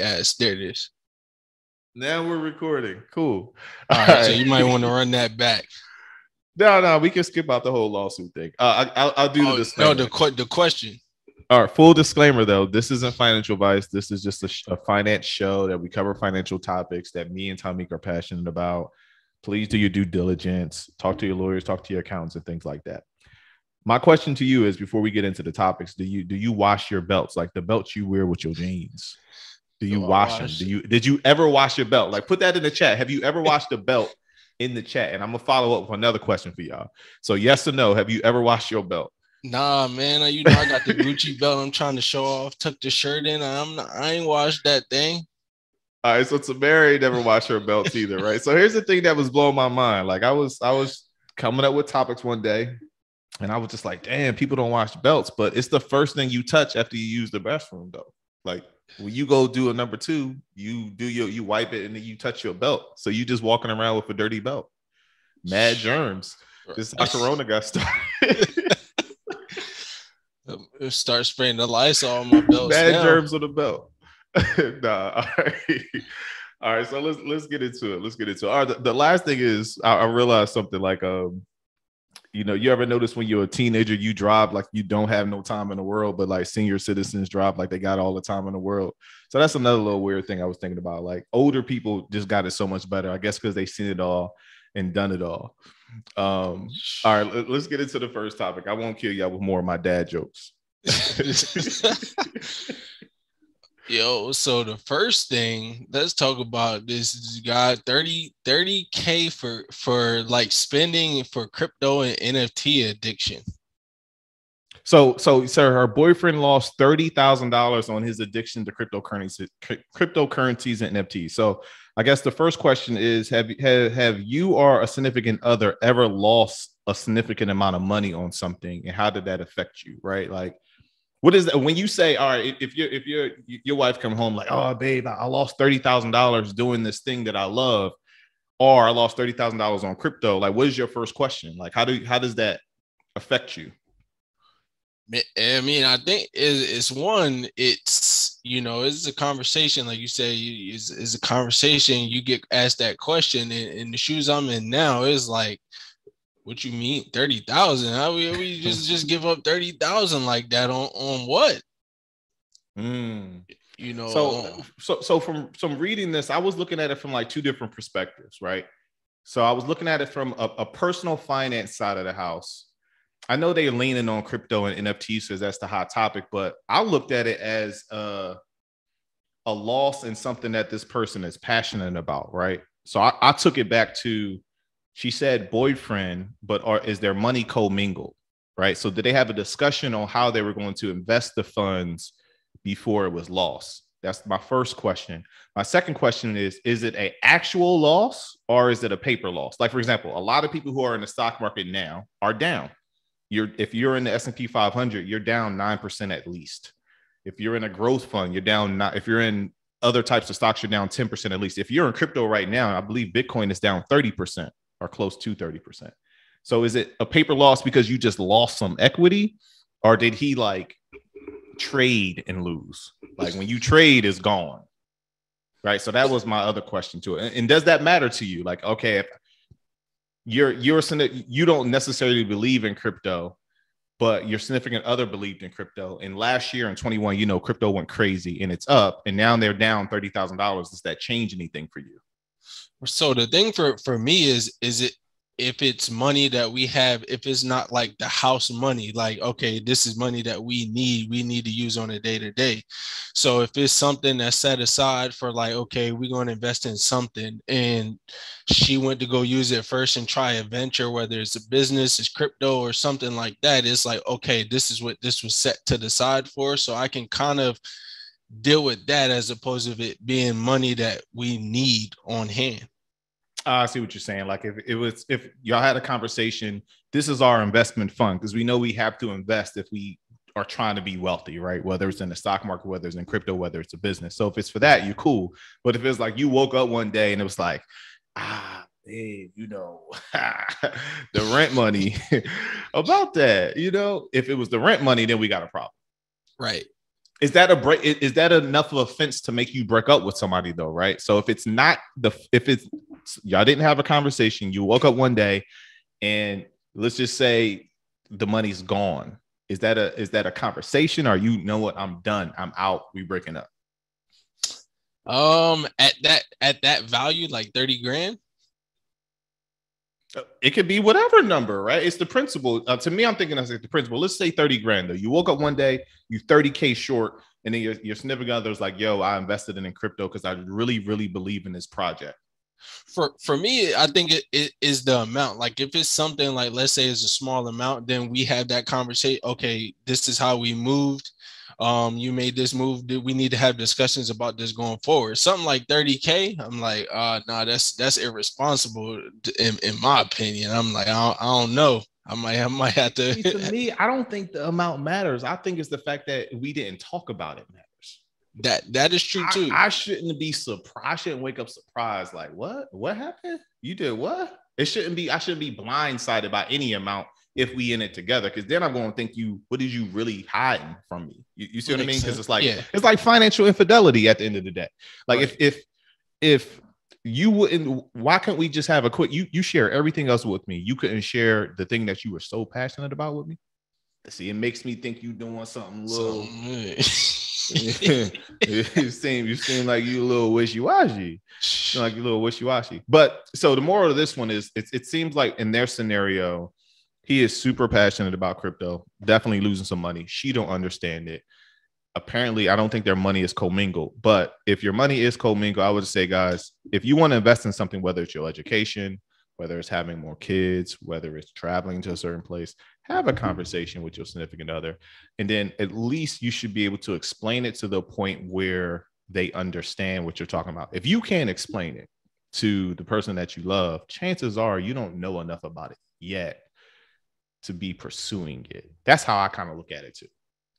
Yes, there it is. Now we're recording. Cool. All right, so you might want to run that back. No, we can skip out the whole lawsuit thing. I'll do the disclaimer. No, the question. All right, full disclaimer, though. This isn't financial advice. This is just a finance show that we cover financial topics that me and Tamik are passionate about. Please do your due diligence. Talk to your lawyers, talk to your accountants, and things like that. My question to you is, before we get into the topics, do you wash your belts? Like the belts you wear with your jeans? Do you wash them? Did you ever wash your belt? Like, put that in the chat. Have you ever washed a belt in the chat? And I'm gonna follow up with another question for y'all. So yes or no, have you ever washed your belt? Nah, man. You know, I got the Gucci belt. I'm trying to show off. Tuck the shirt in. I ain't washed that thing. All right. So Tamara never washed her belts either, right? So here's the thing that was blowing my mind. Like I was coming up with topics one day, and I was just like, damn, people don't wash belts, but it's the first thing you touch after you use the restroom, though. Like, when you go do a number two, you wipe it and then you touch your belt. So you just walking around with a dirty belt. Mad germs. This is how Corona got started. Start spraying the Lysol on my belt. Mad now. Germs on the belt. Nah. All right. All right. So let's get into it. All right. The last thing is I realized something, like you know, you ever notice when you're a teenager, you drive like you don't have no time in the world, but like senior citizens drive like they got all the time in the world. So that's another little weird thing I was thinking about. Like older people just got it so much better, I guess, because they've seen it all and done it all. All right, let's get into the first topic. I won't kill y'all with more of my dad jokes. Yo, so the first thing, let's talk about this guy, 30K for like spending for crypto and NFT addiction. So sir, her boyfriend lost $30,000 on his addiction to cryptocurrencies and NFTs. So I guess the first question is, have you or a significant other ever lost a significant amount of money on something, and how did that affect you, right? Like, what is that when you say, all right, if your wife come home like, oh, babe, I lost $30,000 doing this thing that I love, or I lost $30,000 on crypto. Like, what is your first question? Like, how does that affect you? I mean, I think it's you know, it's a conversation. Like you say, it's a conversation. You get asked that question, and the shoes I'm in now is like, what you mean 30,000? How we just give up 30,000 like that on what? You know, so from some reading this, I was looking at it from like two different perspectives, right? So I was looking at it from a personal finance side of the house. I know they're leaning on crypto and NFTs because that's the hot topic, but I looked at it as a loss in something that this person is passionate about, right? So I took it back to, she said boyfriend, but is their money commingled, right? So did they have a discussion on how they were going to invest the funds before it was lost? That's my first question. My second question is it an actual loss or is it a paper loss? Like, for example, a lot of people who are in the stock market now are down. If you're in the S&P 500, you're down 9% at least. If you're in a growth fund, you're down. If you're in other types of stocks, you're down 10% at least. If you're in crypto right now, I believe Bitcoin is down 30%. Or close to 30%. So is it a paper loss because you just lost some equity, or did he like trade and lose? Like when you trade, it's gone, right? So that was my other question to it. And does that matter to you? Like, okay, if you don't necessarily believe in crypto, but your significant other believed in crypto. And last year in 2021, you know, crypto went crazy and it's up, and now they're down $30,000. Does that change anything for you? So the thing for me is it, if it's money that we have, if it's not like the house money, like, okay, this is money that we need to use on a day to day. So if it's something that's set aside for like, okay, we're going to invest in something, and she went to go use it first and try a venture, whether it's a business, it's crypto or something like that. It's like, okay, this is what this was set to the side for. So I can kind of deal with that as opposed to it being money that we need on hand. I see what you're saying. Like if y'all had a conversation, this is our investment fund, because we know we have to invest if we are trying to be wealthy, right? Whether it's in the stock market, whether it's in crypto, whether it's a business. So if it's for that, you're cool. But if it's like you woke up one day and it was like, hey, you know, the rent money about that, you know, if it was the rent money, then we got a problem. Right. Is that a break? Is that enough of a fence to make you break up with somebody though? Right. So if it's not the, if it's y'all didn't have a conversation, you woke up one day and let's just say the money's gone. Is that a conversation or, you know what? I'm done. I'm out. We breaking up. At that value, like 30 grand. It could be whatever number, right? It's the principle. To me, I'm thinking that's like the principle. Let's say 30 grand though. You woke up one day, you 30K short, and then your significant other's like, yo, I invested in crypto because I really, really believe in this project. For me, I think it is the amount. Like if it's something like, let's say it's a small amount, then we have that conversation. Okay, this is how we moved. You made this move. We need to have discussions about this going forward. Something like 30K. I'm like, nah, that's irresponsible in my opinion. I'm like, I don't know. I might have to. See, to me, I don't think the amount matters. I think it's the fact that we didn't talk about it matters. That is true too. I shouldn't be surprised. I shouldn't wake up surprised. Like, what happened? You did what? It shouldn't be. I shouldn't be blindsided by any amount. If we in it together, because then I'm going to think you, what did you really hiding from me? You see what I mean? Because it's like, yeah, it's like financial infidelity at the end of the day. Like right. if you wouldn't, why can't we just have a quick, you share everything else with me. You couldn't share the thing that you were so passionate about with me. See, it makes me think you doing something little. You seem like you a little wishy-washy. Like you a little wishy-washy. But so the moral of this one is it seems like in their scenario, he is super passionate about crypto, definitely losing some money. She don't understand it. Apparently, I don't think their money is commingled. But if your money is commingled, I would say, guys, if you want to invest in something, whether it's your education, whether it's having more kids, whether it's traveling to a certain place, have a conversation with your significant other. And then at least you should be able to explain it to the point where they understand what you're talking about. If you can't explain it to the person that you love, chances are you don't know enough about it yet to be pursuing it. That's how I kind of look at it too.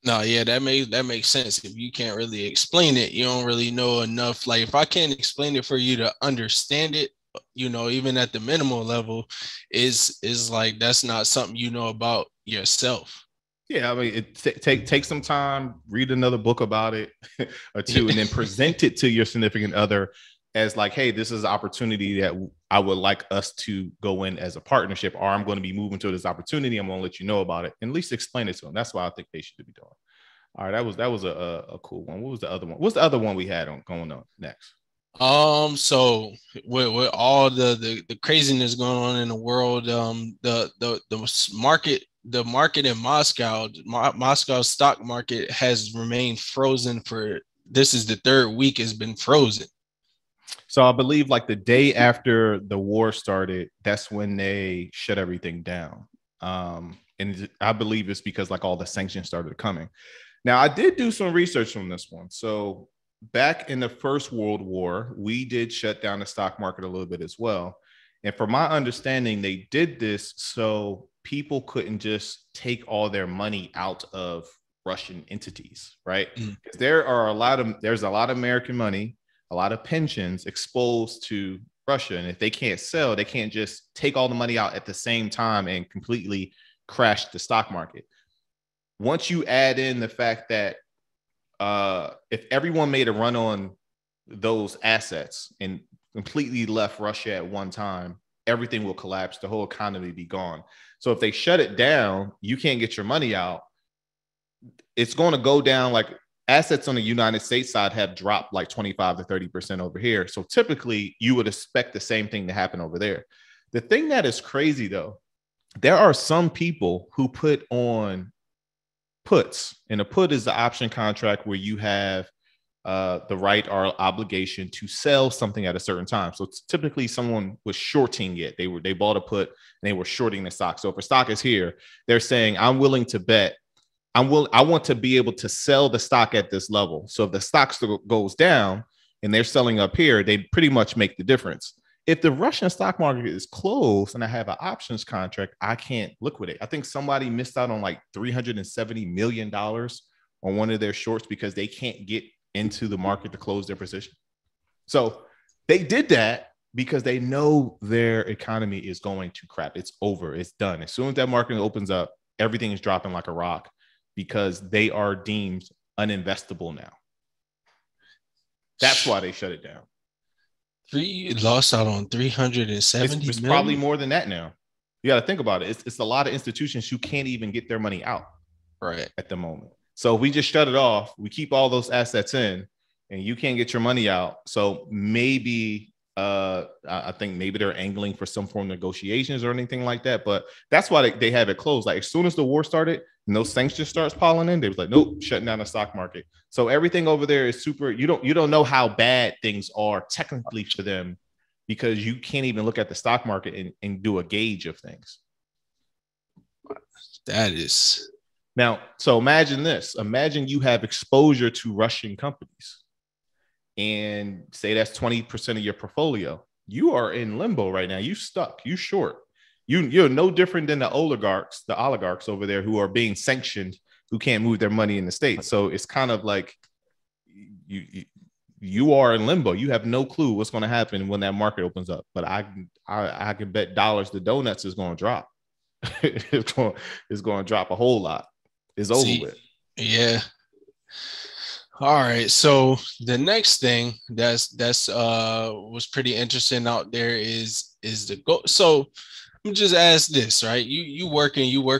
No, yeah, that makes sense. If you can't really explain it, you don't really know enough. Like if I can't explain it for you to understand it, you know, even at the minimal level, is like that's not something you know about yourself. Yeah, I mean, it take some time, read another book about it or two, and then present it to your significant other as like, hey, this is an opportunity that I would like us to go in as a partnership, or I'm going to be moving to this opportunity. I'm going to let you know about it and at least explain it to them. That's why I think they should be doing. All right. That was a cool one. What was the other one? What's the other one we had on going on next? So with all the craziness going on in the world, the market in Moscow, Moscow's stock market has remained frozen for, this is the third week it's been frozen. So I believe like the day after the war started, that's when they shut everything down. And I believe it's because like all the sanctions started coming. Now, I did do some research on this one. So back in the First World War, we did shut down the stock market a little bit as well. And from my understanding, they did this so people couldn't just take all their money out of Russian entities, right? Because there's a lot of American money, a lot of pensions exposed to Russia. And if they can't sell, they can't just take all the money out at the same time and completely crash the stock market. Once you add in the fact that if everyone made a run on those assets and completely left Russia at one time, everything will collapse. The whole economy will be gone. So if they shut it down, you can't get your money out. It's going to go down like, assets on the United States side have dropped like 25 to 30% over here. So typically you would expect the same thing to happen over there. The thing that is crazy though, there are some people who put on puts, and a put is the option contract where you have the right or obligation to sell something at a certain time. So typically someone was shorting it. They bought a put and they were shorting the stock. So if a stock is here, they're saying, I'm willing to bet I want to be able to sell the stock at this level. So if the stock goes down and they're selling up here, they pretty much make the difference. If the Russian stock market is closed and I have an options contract, I can't liquidate. I think somebody missed out on like $370 million on one of their shorts because they can't get into the market to close their position. So they did that because they know their economy is going to crap. It's over. It's done. As soon as that market opens up, everything is dropping like a rock, because they are deemed uninvestable now. That's why they shut it down. It lost out on 370 million. It's probably more than that now. You got to think about it. It's a lot of institutions who can't even get their money out right at the moment. So if we just shut it off, we keep all those assets in, and you can't get your money out. So maybe I think maybe they're angling for some form of negotiations or anything like that. But that's why they have it closed. Like as soon as the war started and those sanctions starts piling in, they was like, nope, shutting down the stock market. So everything over there is super. You don't know how bad things are technically for them, because you can't even look at the stock market and do a gauge of things. That is. Now, so imagine this. Imagine you have exposure to Russian companies, and say that's 20% of your portfolio. You are in limbo right now. You stuck. You short. You're no different than the oligarchs over there who are being sanctioned, who can't move their money in the States. So it's kind of like you are in limbo. You have no clue what's going to happen when that market opens up. But I can bet dollars the donuts is going to drop. It's going to drop a whole lot. It's over with. Yeah. All right. So the next thing that's was pretty interesting out there is the goal. So let me just ask this, right? You work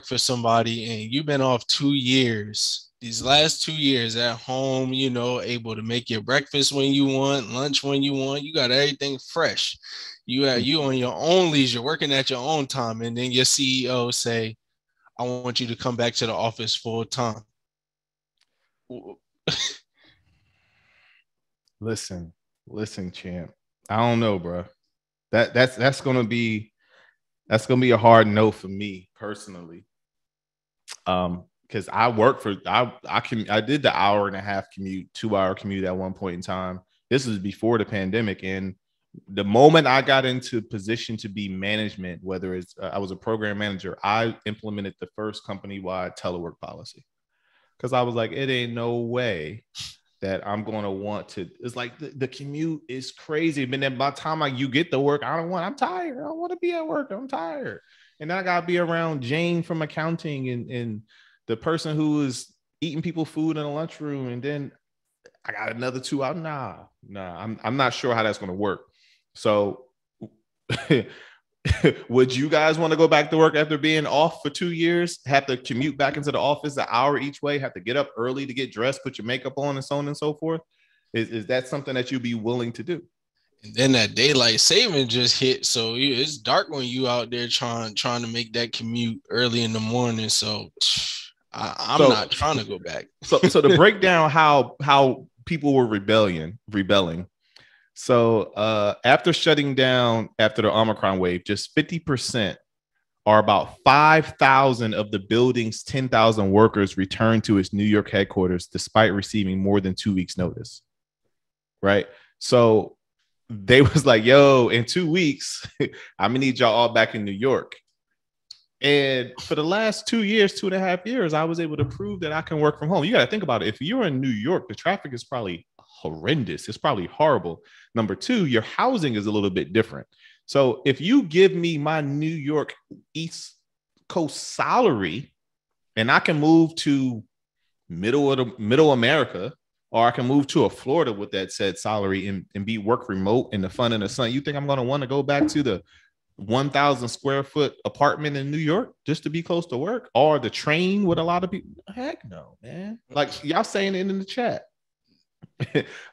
for somebody, and you've been off 2 years. These last 2 years at home, able to make your breakfast when you want, lunch when you want. You got everything fresh. You on your own leisure, working at your own time. And then your CEO say, I want you to come back to the office full time. Listen, champ. I don't know, bro. That's gonna be a hard no for me personally. Because I work for I did the hour and a half commute, 2 hour commute at one point in time. This was before the pandemic, and the moment I got into position to be management, whether it's I was a program manager, I implemented the first company-wide telework policy, because I was like, it ain't no way that I'm going to want to. It's like the commute is crazy. But then by the time you get to work, I'm tired. I don't want to be at work. I'm tired, and then I gotta be around Jane from accounting and the person who is eating people food in a lunchroom, and then I got another 2 hours. Nah, I'm not sure how that's going to work. So would you guys want to go back to work after being off for 2 years, have to commute back into the office an hour each way, have to get up early to get dressed, put your makeup on, and so on and so forth? Is that something that you'd be willing to do? And then that daylight saving just hit. So it's dark when you out there trying to make that commute early in the morning. So I'm not trying to go back. So to break down how people were rebelling. So after shutting down, after the Omicron wave, just 50% or about 5,000 of the building's 10,000 workers returned to its New York headquarters despite receiving more than 2 weeks notice. Right. So they was like, yo, in 2 weeks, I'm gonna need y'all all back in New York. And for the last 2 years, 2.5 years, I was able to prove that I can work from home. You got to think about it. If you're in New York, the traffic is probably horrendous. It's probably horrible. Number two, your housing is a little bit different. So if you give me my New York East Coast salary, and I can move to middle America, or I can move to a Florida with that said salary and be work remote in the fun and the sun, you think I'm going to want to go back to the 1,000 square foot apartment in New York just to be close to work, or the train with a lot of people? Heck no, man. Like y'all saying it in the chat.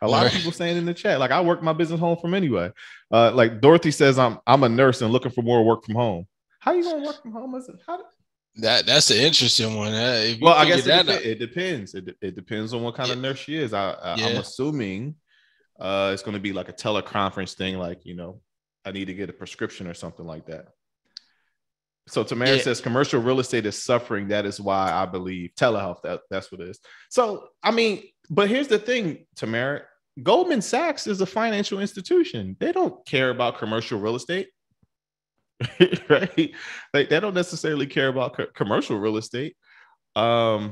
A lot of people saying in the chat, like I work my business home from anyway. Like Dorothy says, I'm a nurse and looking for more work from home. How you gonna work from home? That's an interesting one. Well, I guess it depends. It depends on what kind of nurse she is. I'm assuming it's gonna be like a teleconference thing, like I need to get a prescription or something like that. So Tamara says commercial real estate is suffering. That is why I believe telehealth. That's what it is. So I mean, but here's the thing, Tamara. Goldman Sachs is a financial institution. They don't care about commercial real estate, right? Like they don't necessarily care about commercial real estate. But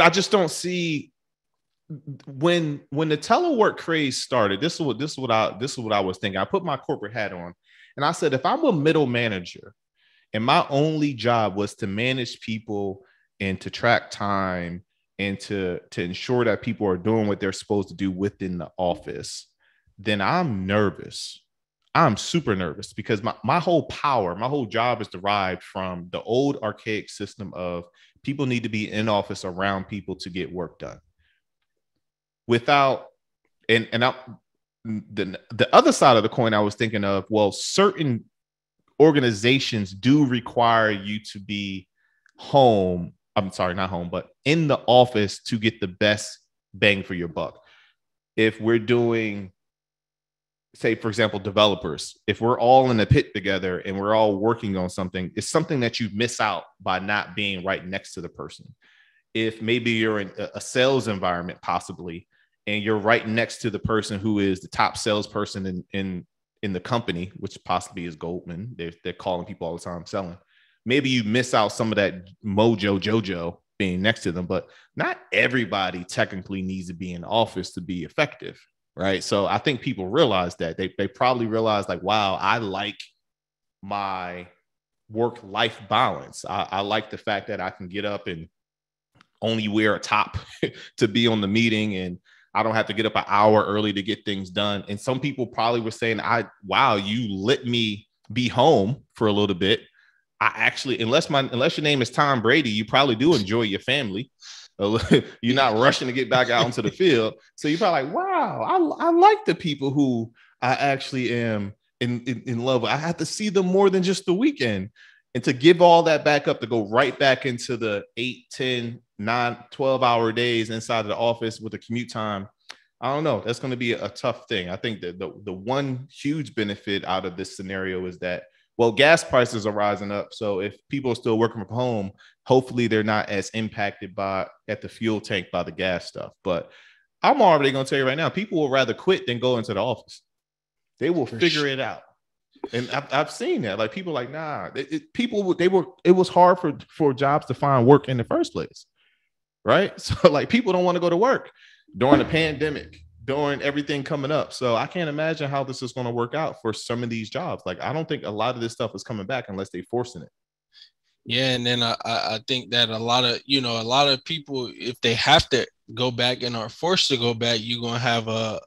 I just don't see when the telework craze started. This is what I was thinking. I put my corporate hat on, and I said, if I'm a middle manager, and my only job was to manage people and to track time and to ensure that people are doing what they're supposed to do within the office, then I'm nervous. I'm super nervous because my whole power, my whole job is derived from the old archaic system of people need to be in office around people to get work done. Without, the other side of the coin I was thinking of, well, certain organizations do require you to be home. I'm sorry, not home, but in the office to get the best bang for your buck. If we're doing, say, for example, developers, if we're all in a pit together and we're all working on something, it's something that you miss out by not being right next to the person. If maybe you're in a sales environment, possibly, and you're right next to the person who is the top salesperson in the company, which possibly is Goldman. They're calling people all the time selling. Maybe you miss out some of that mojo jojo being next to them, but not everybody technically needs to be in office to be effective, right? So I think people realize that. They probably realize, like, wow, I like my work-life balance. I like the fact that I can get up and only wear a top to be on the meeting, and I don't have to get up an hour early to get things done. And some people probably were saying, wow, you let me be home for a little bit. I actually, unless your name is Tom Brady, you probably do enjoy your family. You're not rushing to get back out onto the field. So you're probably like, wow, I like the people who I actually am in love with. I have to see them more than just the weekend. And to give all that back up, to go right back into the 8, 10, 9, 12-hour days inside of the office with the commute time, I don't know. That's going to be a tough thing. I think that the one huge benefit out of this scenario is that, well, gas prices are rising up. So if people are still working from home, hopefully they're not as impacted at the fuel tank by the gas stuff. But I'm already going to tell you right now, people will rather quit than go into the office. They will figure it out. And I've seen that. Like, people are like, nah, it was hard for jobs to find work in the first place. Right. So, like, people don't want to go to work during the pandemic, during everything coming up. So I can't imagine how this is going to work out for some of these jobs. Like, I don't think a lot of this stuff is coming back unless they're forcing it. Yeah. And then I think that a lot of people, if they have to go back and are forced to go back, you're going to have a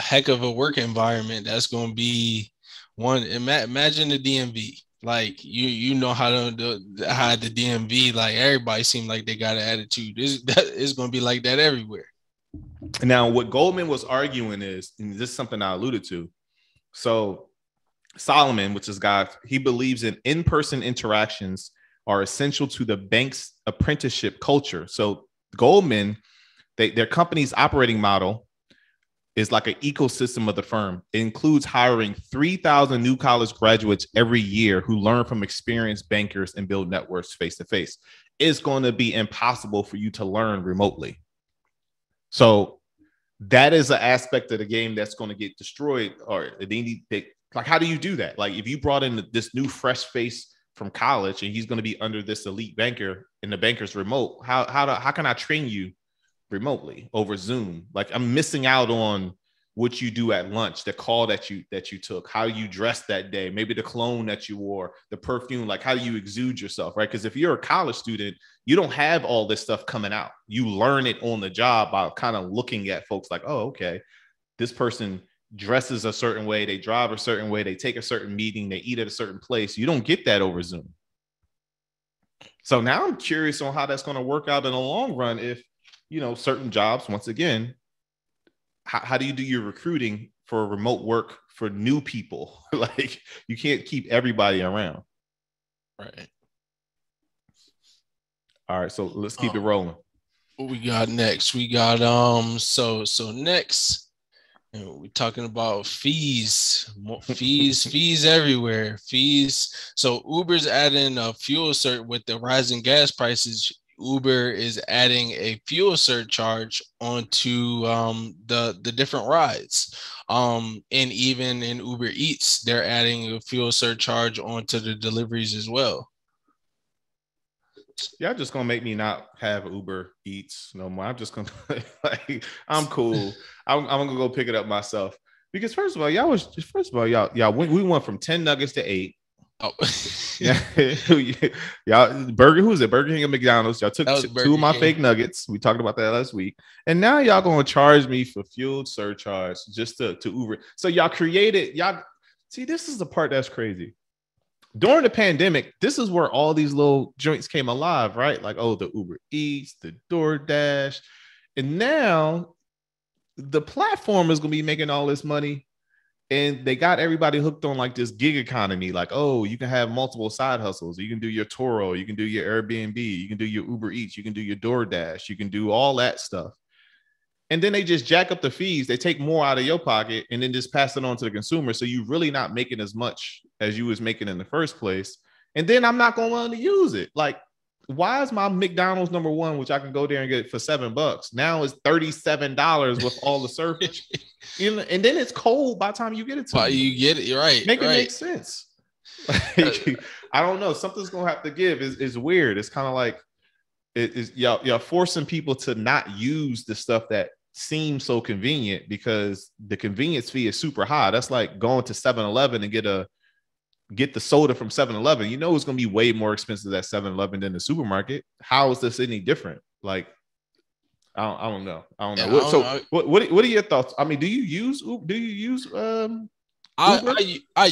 heck of a work environment. That's going to be one. Imagine the DMV. Like, you know how the DMV, like, everybody seemed like they got an attitude. It's going to be like that everywhere. Now, what Goldman was arguing is, and this is something I alluded to. So Solomon, which is God, he believes in-person interactions are essential to the bank's apprenticeship culture. So Goldman, their company's operating model is like an ecosystem of the firm. It includes hiring 3,000 new college graduates every year who learn from experienced bankers and build networks face-to-face. It's going to be impossible for you to learn remotely. So that is an aspect of the game that's going to get destroyed. Or like, how do you do that? Like, if you brought in this new fresh face from college and he's going to be under this elite banker and the banker's remote, how can I train you remotely over Zoom? Like, I'm missing out on what you do at lunch, the call that you took, how you dressed that day, maybe the cologne that you wore, the perfume, like how you exude yourself, right? Because if you're a college student, you don't have all this stuff coming out. You learn it on the job by kind of looking at folks like, oh, okay, this person dresses a certain way, they drive a certain way, they take a certain meeting, they eat at a certain place. You don't get that over Zoom. So now I'm curious on how that's going to work out in the long run if, you know, certain jobs, once again, how do you do your recruiting for remote work for new people? Like, you can't keep everybody around. Right. All right. So let's keep it rolling. What we got next? We got, so next, you know, we're talking about fees, fees everywhere, fees. So Uber's adding a fuel surcharge with the rising gas prices. Uber is adding a fuel surcharge onto the different rides, and even in Uber Eats, they're adding a fuel surcharge onto the deliveries as well. Y'all just gonna make me not have Uber Eats no more. I'm just gonna like, I'm cool. I'm gonna go pick it up myself because first of all, y'all we went from 10 nuggets to 8. Oh, yeah. Y'all, Burger, who was it? Burger King and McDonald's. Y'all took two of my fake nuggets. We talked about that last week. And now y'all going to charge me for fuel surcharge just to Uber. So y'all created, y'all, see, this is the part that's crazy. During the pandemic, this is where all these little joints came alive, right? Like, oh, the Uber Eats, the DoorDash. And now the platform is going to be making all this money. And they got everybody hooked on like this gig economy. Like, oh, you can have multiple side hustles. You can do your Toro. You can do your Airbnb. You can do your Uber Eats. You can do your DoorDash. You can do all that stuff. And then they just jack up the fees. They take more out of your pocket and then just pass it on to the consumer. So you're really not making as much as you was making in the first place. And then I'm not going to want to use it. Like, why is my McDonald's number one, which I can go there and get it for $7, now is $37 with all the service? You know, and then it's cold by the time you get it to me. You get it, right? Make it make sense. Like, I don't know. Something's gonna have to give. Is weird. It's kind of like it is. Y'all forcing people to not use the stuff that seems so convenient because the convenience fee is super high. That's like going to 7-Eleven and get the soda from 7-Eleven. You know it's going to be way more expensive at 7-Eleven than the supermarket. How is this any different? Like, I don't know. What are your thoughts? I mean, do you use Uber? I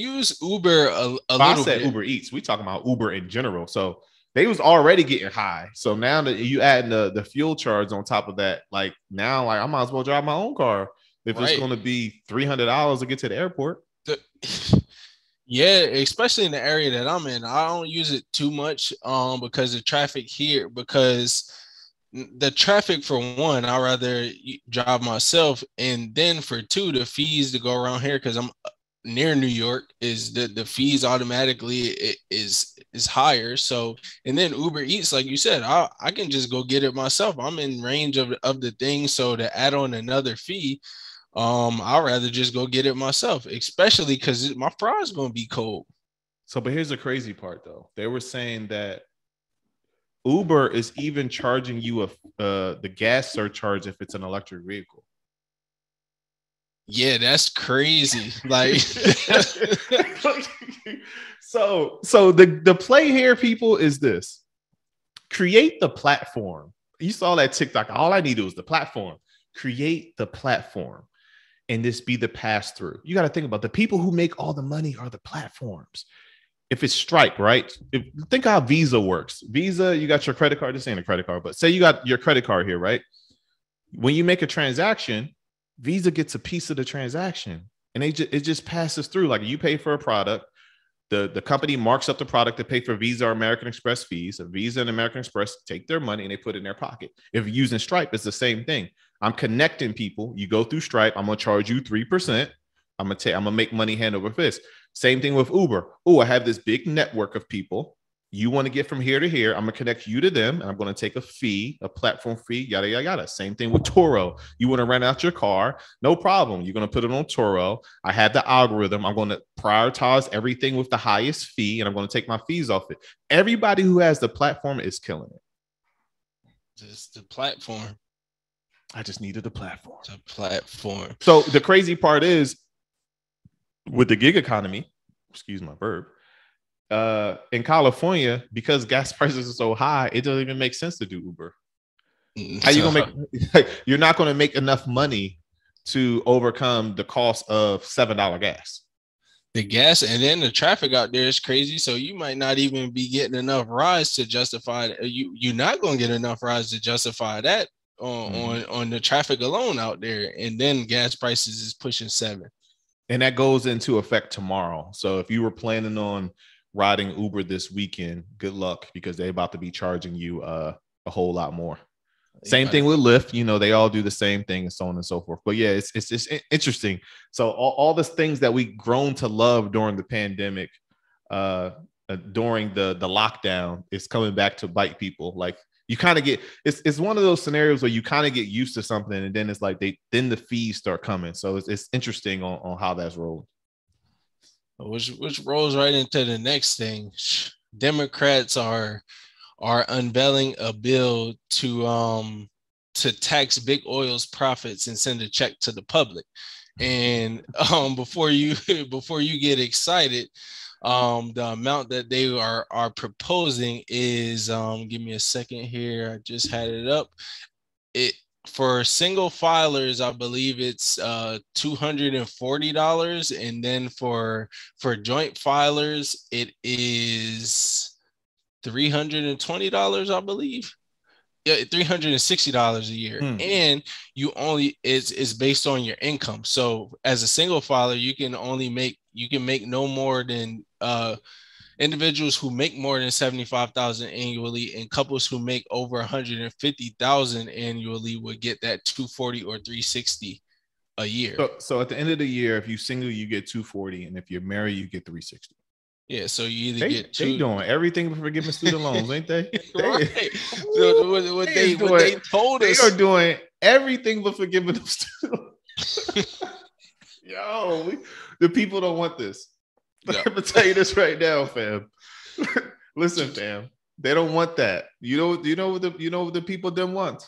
use Uber a little bit. Uber Eats. We talking about Uber in general. So they was already getting high. So now that you add the fuel charge on top of that, like now, like I might as well drive my own car if it's going to be $300 to get to the airport. Yeah, especially in the area that I'm in. I don't use it too much because the traffic here, because the traffic, for one, I'd rather drive myself. And then for two, the fees to go around here, because I'm near New York, is the fees automatically is higher. So, and then Uber Eats, like you said, I can just go get it myself. I'm in range of the thing. So to add on another fee, I'd rather just go get it myself, especially because my fries gonna be cold. So, but here's the crazy part, though. They were saying that Uber is even charging you the gas surcharge if it's an electric vehicle. Yeah, that's crazy. Like, so the play here, people, is this: create the platform. You saw that TikTok. All I needed was the platform. Create the platform. And this be the pass through. You got to think about the people who make all the money are the platforms. If it's Stripe, right? Think how Visa works. Visa, you got your credit card. This ain't a credit card, but say you got your credit card here, right? When you make a transaction, Visa gets a piece of the transaction and it just passes through. Like you pay for a product, the company marks up the product to pay for Visa or American Express fees. Visa and American Express take their money and they put it in their pocket. If you're using Stripe, it's the same thing. I'm connecting people. You go through Stripe. I'm going to charge you 3%. I'm going to make money hand over fist. Same thing with Uber. Oh, I have this big network of people. You want to get from here to here. I'm going to connect you to them. And I'm going to take a fee, a platform fee, yada, yada, yada. Same thing with Toro. You want to rent out your car. No problem. You're going to put it on Toro. I have the algorithm. I'm going to prioritize everything with the highest fee. And I'm going to take my fees off it. Everybody who has the platform is killing it. Just the platform. I just needed a platform. The platform. So the crazy part is with the gig economy, excuse my verb, in California, because gas prices are so high, it doesn't even make sense to do Uber. How you gonna make? Like, you're not gonna make enough money to overcome the cost of $7 gas. The gas, and then the traffic out there is crazy. So you might not even be getting enough rides to justify it. You're not gonna get enough rides to justify that. On the traffic alone out there, and then gas prices is pushing $7, and that goes into effect tomorrow. So if you were planning on riding Uber this weekend, good luck, because they're about to be charging you a whole lot more. Same thing with Lyft. You know, they all do the same thing, and so on and so forth. But yeah, it's just interesting. So all the things that we've grown to love during the pandemic, during the lockdown, is coming back to bite people. Like, you kind of get, it's one of those scenarios where you kind of get used to something, and then it's like then the fees start coming. So it's interesting on how that's rolled. Which rolls right into the next thing. Democrats are unveiling a bill to to tax big oil's profits and send a check to the public. And before you get excited, the amount that they are proposing is, give me a second here. I just had it up. It for single filers, I believe it's $240, and then for joint filers, it is $320, I believe. $360 a year. And you only it's based on your income. So as a single filer, you can make no more than individuals who make more than $75,000 annually, and couples who make over $150,000 annually would get that $240 or $360 a year. So at the end of the year, if you're single, you get $240, and if you're married, you get $360. Yeah, so you either get two. They doing everything for forgiving student loans, ain't they? Right. What they told us. They are doing everything but forgiving them student loans. Yo, the people don't want this. But no. I'm going to tell you this right now, fam. Listen, fam, they don't want that. You know what the people them want?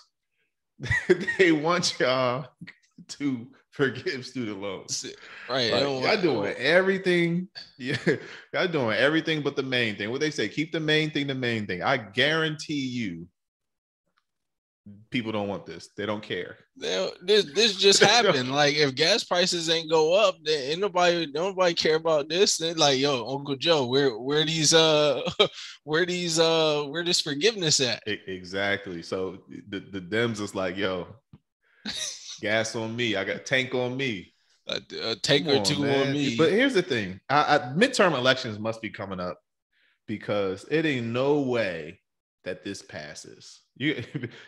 They want y'all to forgive student loans, right? Y'all doing everything. Yeah, y'all doing everything but the main thing. What they say, keep the main thing the main thing. I guarantee you, people don't want this. They don't care. This just happened. Like, if gas prices ain't go up, then nobody care about this. Then like, yo, Uncle Joe, where this forgiveness at? Exactly. So the Dems is like, yo. Gas on me. I got tank on me. A tank or two on me. But here's the thing. Midterm elections must be coming up, because it ain't no way that this passes. You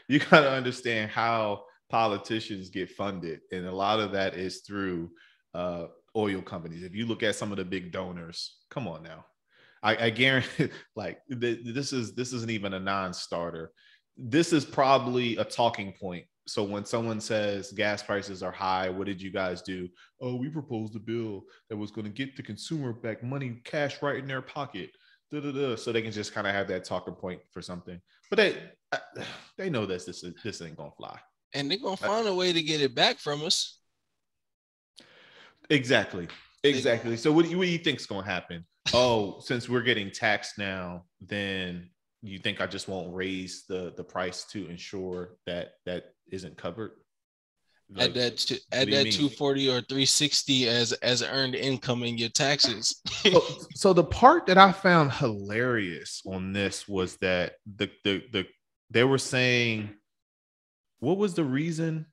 got to understand how politicians get funded. And a lot of that is through oil companies. If you look at some of the big donors, come on now. I guarantee, like, this isn't even a non-starter. This is probably a talking point. So when someone says gas prices are high, what did you guys do? Oh, we proposed a bill that was going to get the consumer back money, cash right in their pocket. So they can just kind of have that talking point for something. But they know that this ain't going to fly. And they're going to find a way to get it back from us. Exactly. So what do you think is going to happen? Oh, since we're getting taxed now, then you think I just won't raise the price to ensure that isn't covered? Like, add that $240 or $360 as earned income in your taxes. So the part that I found hilarious on this was that they were saying, what was the reason?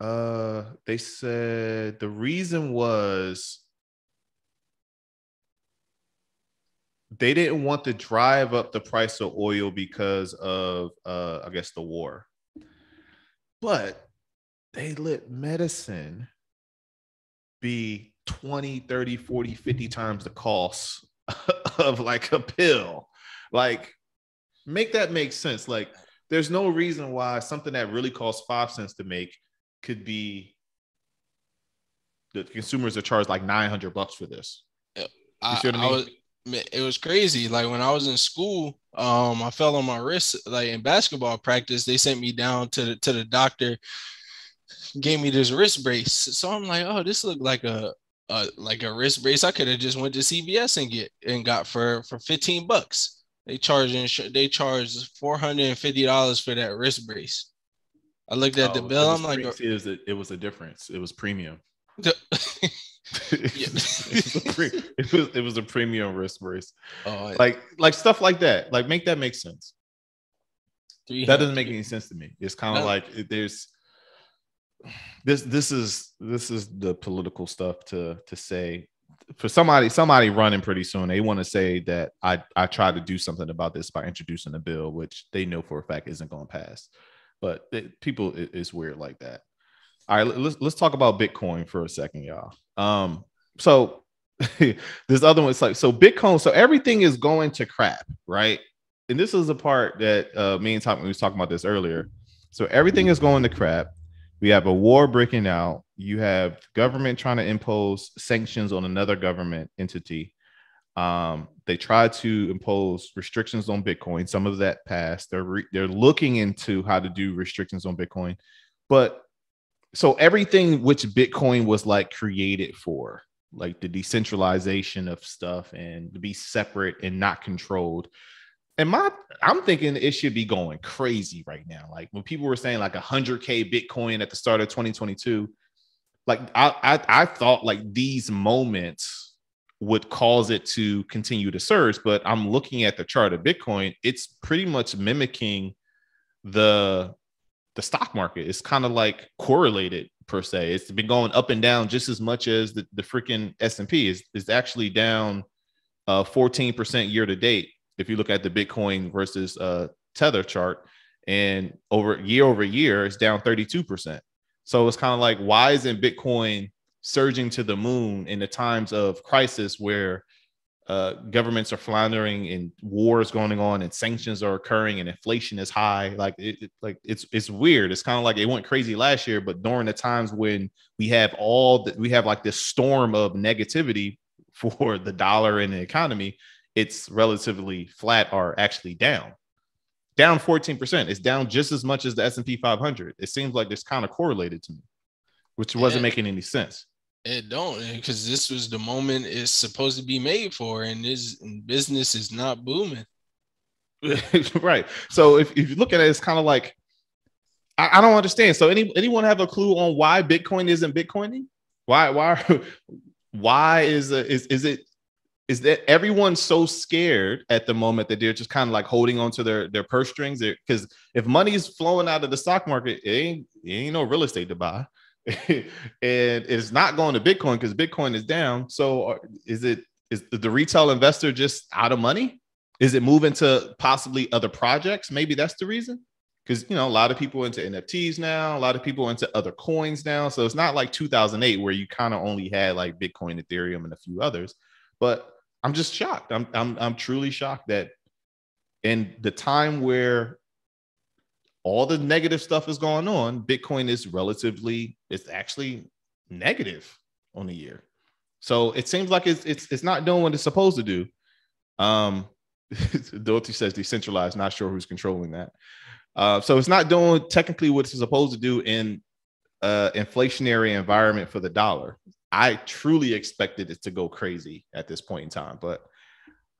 They said the reason was they didn't want to drive up the price of oil because of, I guess, the war. But they let medicine be 20, 30, 40, 50 times the cost of like a pill. Like, make that make sense. Like, there's no reason why something that really costs 5 cents to make could be, the consumers are charged like $900 for this. You see what I mean? It was crazy. Like, when I was in school, I fell on my wrist. Like, in basketball practice, they sent me down to the doctor, gave me this wrist brace. So I'm like, oh, this looked like a wrist brace I could have just went to CVS and got for $15. They charge $450 for that wrist brace. I looked at the bill. I'm like, it was a difference. It was premium. It was a premium wrist brace. Oh, like stuff like that. Like, make that make sense. That doesn't make any sense to me. It's kind of like there's this is the political stuff to say for somebody running pretty soon. They want to say that I tried to do something about this by introducing a bill, which they know for a fact isn't going to pass. But it's weird like that. All right, let's talk about Bitcoin for a second, y'all. So this other one's like, so Bitcoin, so everything is going to crap, right? And this is the part that me and Tom, we was talking about this earlier. So everything is going to crap. We have a war breaking out. You have government trying to impose sanctions on another government entity. They tried to impose restrictions on Bitcoin. Some of that passed. They're looking into how to do restrictions on Bitcoin. But so everything which Bitcoin was like created for, like the decentralization of stuff and to be separate and not controlled. And I'm thinking it should be going crazy right now. Like when people were saying like 100K Bitcoin at the start of 2022, like I thought like these moments would cause it to continue to surge, but I'm looking at the chart of Bitcoin. It's pretty much mimicking the stock market. It's kind of like correlated per se. It's been going up and down just as much as the freaking S&P is actually down 14% year to date. If you look at the Bitcoin versus Tether chart, and over year, it's down 32%. So it's kind of like, why isn't Bitcoin surging to the moon in the times of crisis where governments are floundering and wars going on and sanctions are occurring and inflation is high? Like it's weird. It's kind of like it went crazy last year, but during the times when we have like this storm of negativity for the dollar and the economy, it's relatively flat or actually down 14%. It's down just as much as the S&P 500. It seems like it's kind of correlated to me, which wasn't making any sense. It don't, because this was the moment it's supposed to be made for, and this business is not booming. Right. So if you look at it, it's kind of like, I don't understand. So anyone have a clue on why Bitcoin isn't Bitcoining? Why is that everyone's so scared at the moment that they're just kind of like holding on to their purse strings? Because if money is flowing out of the stock market, it ain't no real estate to buy. And it's not going to Bitcoin because Bitcoin is down. So is the retail investor just out of money? Is it moving to possibly other projects? Maybe that's the reason. Because, you know, a lot of people into NFTs now, a lot of people into other coins now. So it's not like 2008 where you kind of only had like Bitcoin, Ethereum, and a few others. But I'm just shocked. I'm truly shocked that in the time where all the negative stuff is going on, Bitcoin is it's actually negative on the year. So it seems like it's not doing what it's supposed to do. Dorothy says decentralized, not sure who's controlling that. So it's not doing technically what it's supposed to do in inflationary environment for the dollar. I truly expected it to go crazy at this point in time, but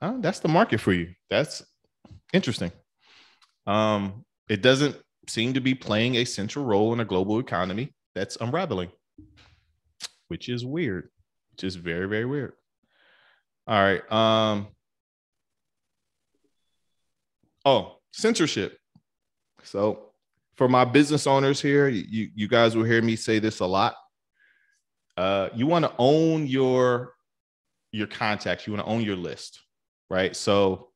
that's the market for you. That's interesting. It doesn't seem to be playing a central role in a global economy that's unraveling, which is weird, which is very, very weird. All right. Censorship. So for my business owners here, you guys will hear me say this a lot. You want to own your contacts. You want to own your list, right? So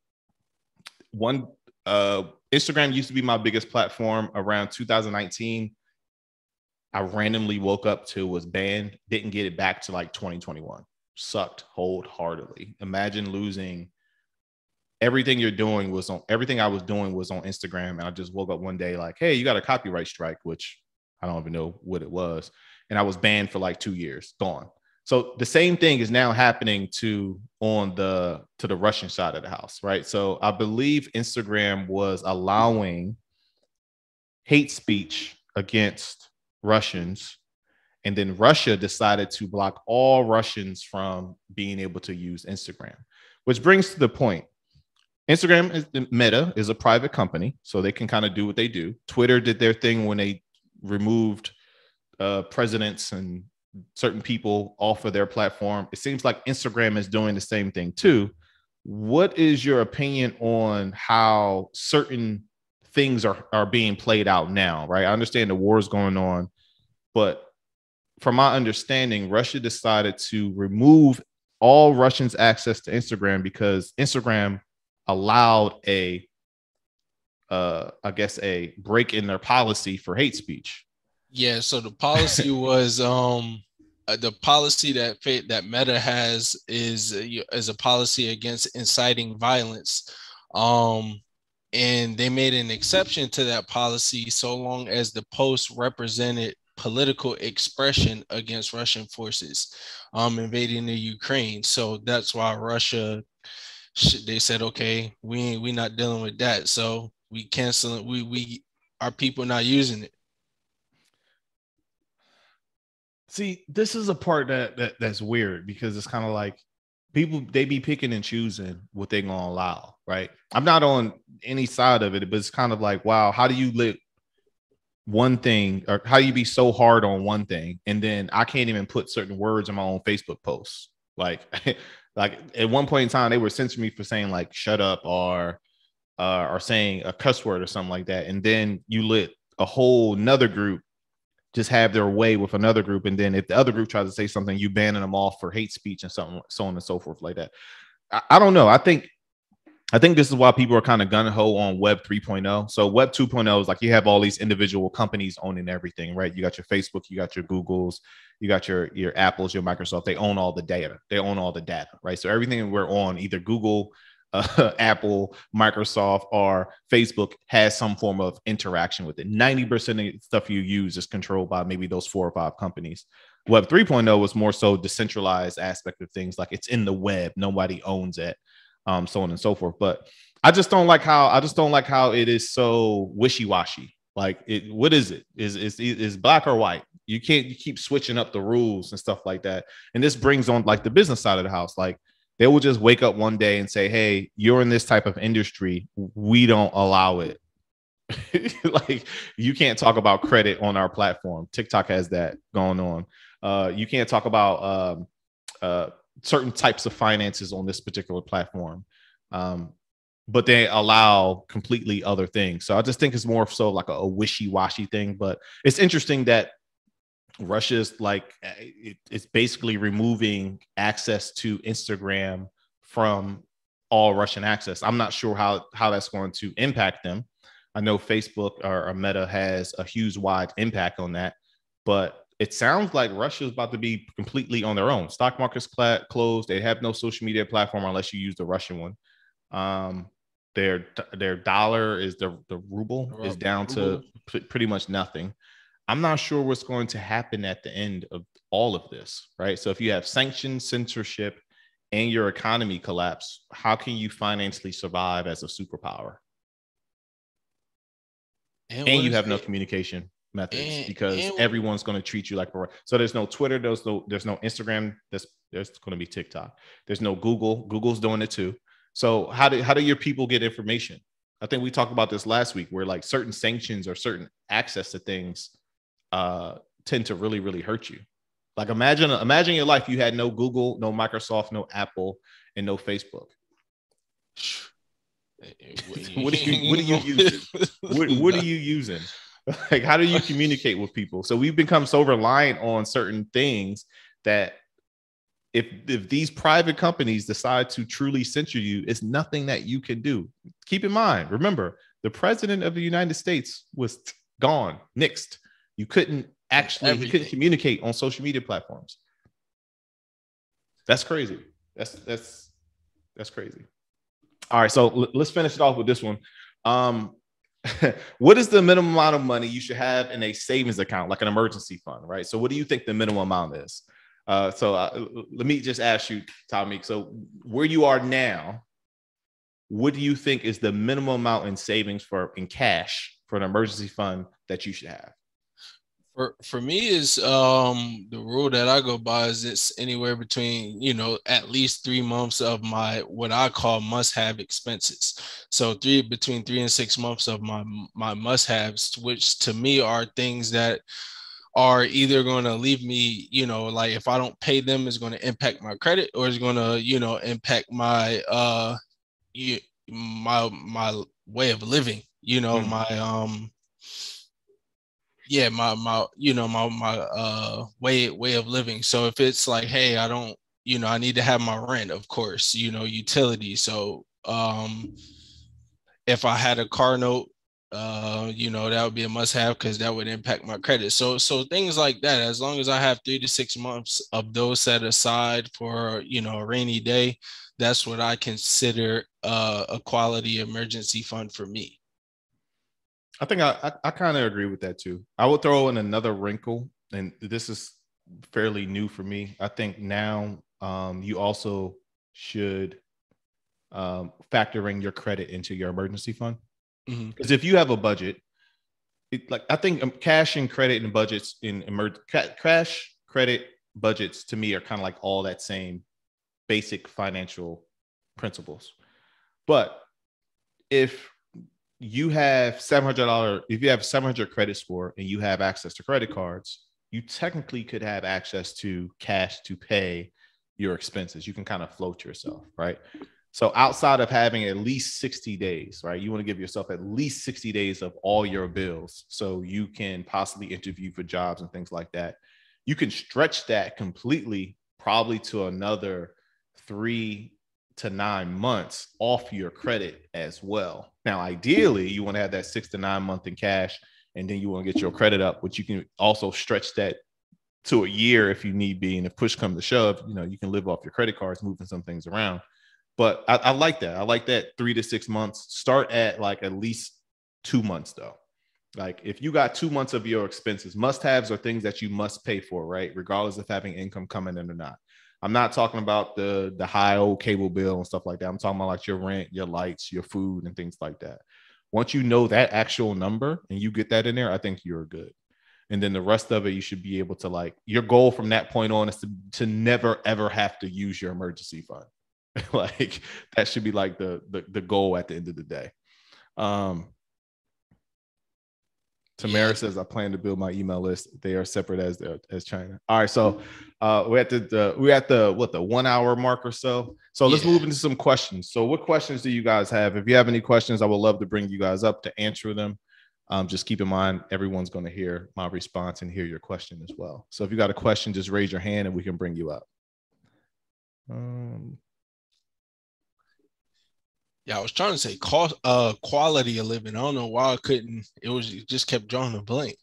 Instagram used to be my biggest platform. Around 2019, I randomly woke up to was banned, didn't get it back to like 2021. Sucked wholeheartedly. Imagine losing everything you're doing everything I was doing was on Instagram. And I just woke up one day like, hey, you got a copyright strike, which I don't even know what it was. And I was banned for like 2 years, gone. So the same thing is now happening to the Russian side of the house, right? So I believe Instagram was allowing hate speech against Russians. And then Russia decided to block all Russians from being able to use Instagram, which brings to the point. Meta is a private company, so they can kind of do what they do. Twitter did their thing when they removed presidents and certain people off of their platform. It seems like Instagram is doing the same thing too. What is your opinion on how certain things are being played out now, right? I understand the war is going on, but from my understanding, Russia decided to remove all Russians' access to Instagram because Instagram allowed a break in their policy for hate speech. Yeah, so the policy was the policy that Meta has is a policy against inciting violence, and they made an exception to that policy so long as the post represented political expression against Russian forces invading the Ukraine. So that's why Russia, they said, okay, we not dealing with that. So we cancel it. We our people not using it. See, this is a part that's weird, because it's kind of like people, they be picking and choosing what they're going to allow, right? I'm not on any side of it, but it's kind of like, wow, how do you live one thing, or how you be so hard on one thing, and then I can't even put certain words in my own Facebook posts. Like at one point in time, they were censoring me for saying like "shut up" or saying a cuss word or something like that. And then you let a whole nother group just have their way with another group, and then if the other group tries to say something, you banning them off for hate speech and something, so on and so forth like that. I don't know. I think this is why people are kind of gung-ho on Web 3.0. So Web 2.0 is like you have all these individual companies owning everything, right? You got your Facebook, you got your Googles, you got your Apples, your Microsoft. They own all the data. They own all the data, right? So everything we're on, either Google, Apple, Microsoft, or Facebook has some form of interaction with it. 90% of the stuff you use is controlled by maybe those 4 or 5 companies. Web 3.0 was more so decentralized aspect of things, like it's in the web. Nobody owns it. So on and so forth. But I just don't like how it is so wishy-washy. Like, what is it? Is black or white? You keep switching up the rules and stuff like that. And this brings on like the business side of the house. Like, they will just wake up one day and say, "Hey, you're in this type of industry. We don't allow it." Like, you can't talk about credit on our platform. TikTok has that going on. You can't talk about certain types of finances on this particular platform, but they allow completely other things. So I just think it's more so like a wishy-washy thing. But it's interesting that Russia's like, it's basically removing access to Instagram from all Russian access. I'm not sure how that's going to impact them. I know Facebook or Meta has a huge wide impact on that, but it sounds like Russia's about to be completely on their own. Stock market's closed. They have no social media platform unless you use the Russian one. Their dollar is the ruble is down to pretty much nothing. I'm not sure what's going to happen at the end of all of this, right? So if you have sanctions, censorship, and your economy collapse, how can you financially survive as a superpower? And you have no communication methods, because everyone's going to treat you like a... So there's no Twitter, there's no Instagram, there's going to be TikTok. There's no Google. Google's doing it too. So how do your people get information? I think we talked about this last week, where like certain sanctions or certain access to things tend to really, really hurt you. Like imagine your life, you had no Google, no Microsoft, no Apple, and no Facebook. What are you using? Like, how do you communicate with people? So we've become so reliant on certain things that if these private companies decide to truly censor you, it's nothing that you can do. Keep in mind, remember, the president of the United States was gone, nixed. You couldn't communicate on social media platforms. That's crazy. That's crazy. All right, so let's finish it off with this one. What is the minimum amount of money you should have in a savings account, like an emergency fund, right? So what do you think the minimum amount is? Let me just ask you, Tamik. So where you are now, what do you think is the minimum amount in savings in cash for an emergency fund that you should have? For me is the rule that I go by is it's anywhere between, at least 3 months of my, what I call must-have expenses. So between 3 and 6 months of my must-haves, which to me are things that are either going to leave me, like if I don't pay them, it's going to impact my credit, or it's going to, impact my, my way of living, my way of living. So if it's like, hey, I don't, I need to have my rent, of course, utility. So if I had a car note, that would be a must-have, because that would impact my credit. So things like that. As long as I have 3 to 6 months of those set aside for, a rainy day, that's what I consider a quality emergency fund for me. I think I kind of agree with that too. I would throw in another wrinkle, and this is fairly new for me. I think now you also should factor in your credit into your emergency fund. Mm-hmm. Because if you have a budget, I think cash and credit and budgets in cash, credit, budgets to me are kind of like all that same basic financial principles. But if you have $700 credit score and you have access to credit cards, you technically could have access to cash to pay your expenses. You can kind of float yourself, right? So outside of having at least 60 days, right? You want to give yourself at least 60 days of all your bills so you can possibly interview for jobs and things like that. You can stretch that completely, probably to another 3 to 9 months off your credit as well. Now, ideally, you want to have that 6 to 9 month in cash, and then you want to get your credit up, but you can also stretch that to a year if you need be. And if push comes to shove, you know, you can live off your credit cards, moving some things around. But I like that. I like that 3 to 6 months. Start at like at least 2 months though. Like if you got 2 months of your expenses, must-haves are things that you must pay for, right? Regardless of having income coming in or not. I'm not talking about the high old cable bill and stuff like that. I'm talking about like your rent, your lights, your food, and things like that. Once you know that actual number and you get that in there, I think you're good. And then the rest of it, you should be able to like, your goal from that point on is to never, ever have to use your emergency fund. Like that should be like the goal at the end of the day. Tamara says, I plan to build my email list. They are separate as China. All right. So we're at the 1 hour mark or so. So let's move into some questions. So what questions do you guys have? If you have any questions, I would love to bring you guys up to answer them. Just keep in mind, everyone's going to hear my response and hear your question as well. So if you got a question, just raise your hand and we can bring you up. Yeah, I was trying to say cost, quality of living. I don't know why I couldn't. It just kept drawing a blank.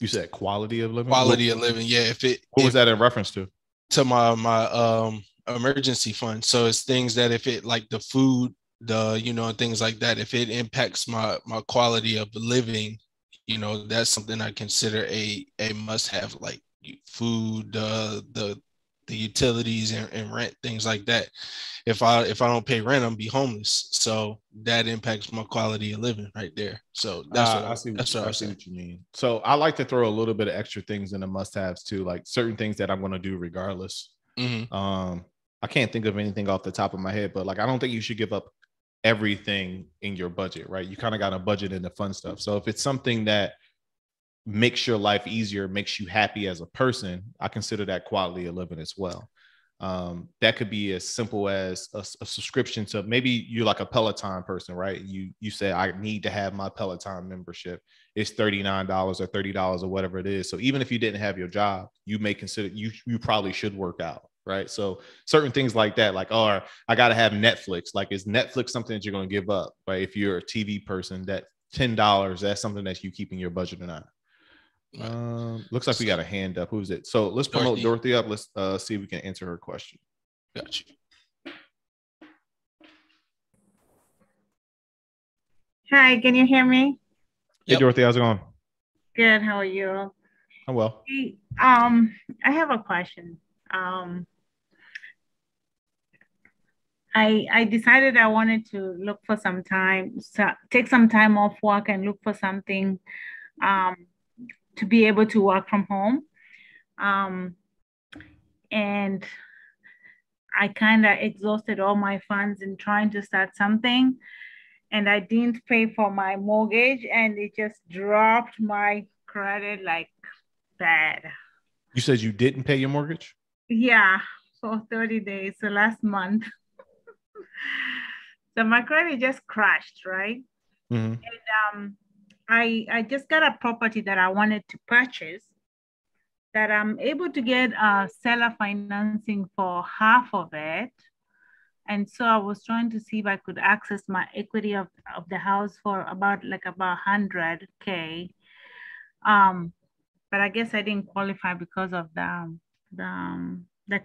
You said quality of living? Quality of living, yeah. What was that in reference to? To my emergency fund. So it's things that if it, like the food, things like that, if it impacts my quality of living, that's something I consider a must-have, like food, the utilities and rent, things like that. If I don't pay rent, I'm be homeless. So that impacts my quality of living right there. So that's what I see what you mean. So I like to throw a little bit of extra things in the must-haves too, like certain things that I'm going to do regardless. Mm-hmm. I can't think of anything off the top of my head, but like I don't think you should give up everything in your budget, right? You kind of got a budget in the fun stuff. So if it's something that makes your life easier, makes you happy as a person, I consider that quality of living as well. That could be as simple as a subscription to, maybe you're like a Peloton person, right? You say, I need to have my Peloton membership. It's $39 or $30 or whatever it is. So even if you didn't have your job, you may consider, you probably should work out, right? So certain things like that, like, oh, I got to have Netflix. Like, is Netflix something that you're going to give up, right? If you're a TV person, that $10, that's something that you keep in your budget or not. Looks like we got a hand up. Who's it? So let's promote Dorothy up. Let's see if we can answer her question. Gotcha. Hi, can you hear me? Hey, Dorothy, how's it going? Good. How are you? I'm well. Hey, I have a question. I decided I wanted to look for some time, so take some time off work and look for something. To be able to work from home. And I kind of exhausted all my funds in trying to start something, and I didn't pay for my mortgage, and it just dropped my credit like bad. You said you didn't pay your mortgage? Yeah, for 30 days, so last month. So my credit just crashed, right? Mm-hmm. And, I just got a property that I wanted to purchase that I'm able to get seller financing for half of it. And so I was trying to see if I could access my equity of the house for about 100K. But I guess I didn't qualify because of the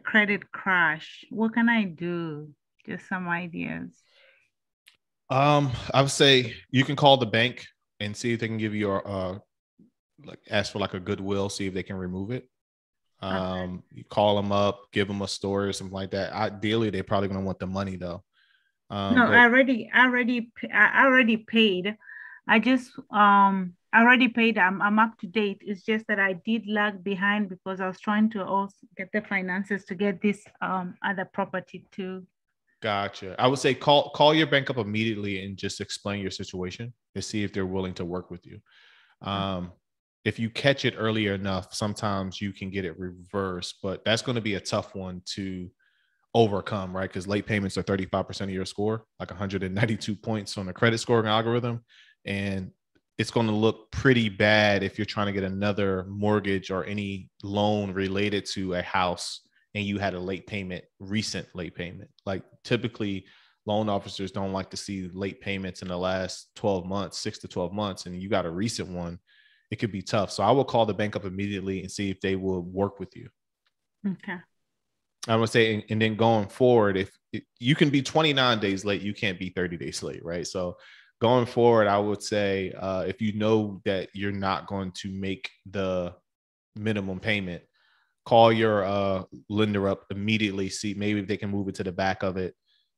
credit crash. What can I do? Just some ideas. I would say you can call the bank and see if they can give you a like ask for like a goodwill, see if they can remove it. You call them up, give them a story or something like that. Ideally, they're probably going to want the money though. No, I already paid. I just already paid. I'm up to date. It's just that I did lag behind because I was trying to also get the finances to get this other property too. Gotcha. I would say call your bank up immediately and just explain your situation and see if they're willing to work with you. If you catch it early enough, sometimes you can get it reversed, but that's going to be a tough one to overcome, right? Because late payments are 35% of your score, like 192 points on the credit scoring algorithm. And it's going to look pretty bad if you're trying to get another mortgage or any loan related to a house and you had a late payment, recent late payment. Like typically loan officers don't like to see late payments in the last 12 months, 6 to 12 months, and you got a recent one, it could be tough. So I will call the bank up immediately and see if they will work with you. Okay. I would say, and then going forward, if you can be 29 days late, you can't be 30 days late, right? So going forward, I would say if you know that you're not going to make the minimum payment, call your lender up immediately. See, maybe if they can move it to the back of it.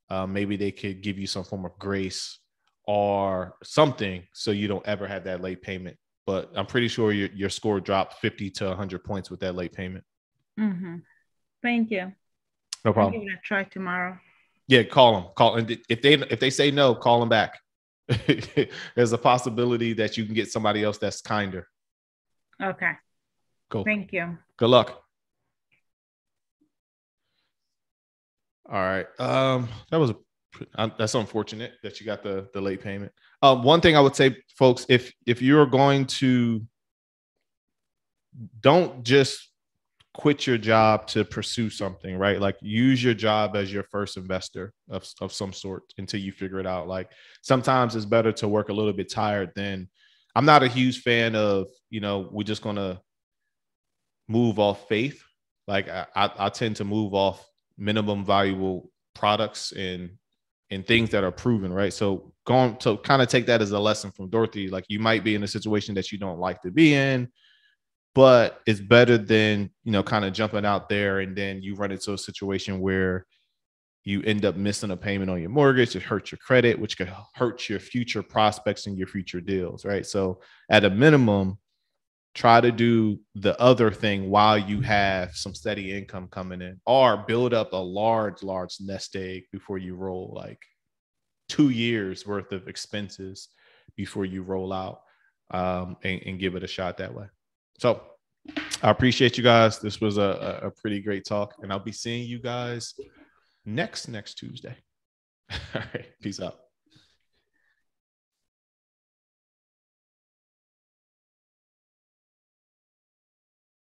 Maybe they could give you some form of grace or something so you don't ever have that late payment. But I'm pretty sure your score dropped 50 to 100 points with that late payment. Mm-hmm. Thank you. No problem. I'll give it a try tomorrow. Yeah, call them. Call, and if they say no, call them back. There's a possibility that you can get somebody else that's kinder. Okay. Cool. Thank you. Good luck. All right. That was that's unfortunate that you got the late payment. One thing I would say, folks, if you're going to, don't just quit your job to pursue something, right? Like use your job as your first investor of some sort until you figure it out. Like sometimes it's better to work a little bit tired than, I'm not a huge fan of, you know, we're just going to move off faith. Like I tend to move off minimum valuable products and things that are proven, right? So going to kind of take that as a lesson from Dorothy. Like you might be in a situation that you don't like to be in, but it's better than, you know, kind of jumping out there and then you run into a situation where you end up missing a payment on your mortgage. It hurts your credit, which could hurt your future prospects and your future deals, right? So at a minimum, try to do the other thing while you have some steady income coming in, or build up a large nest egg before you roll, like 2 years worth of expenses before you roll out, and give it a shot that way. So I appreciate you guys. This was a pretty great talk, and I'll be seeing you guys next Tuesday. All right. Peace out.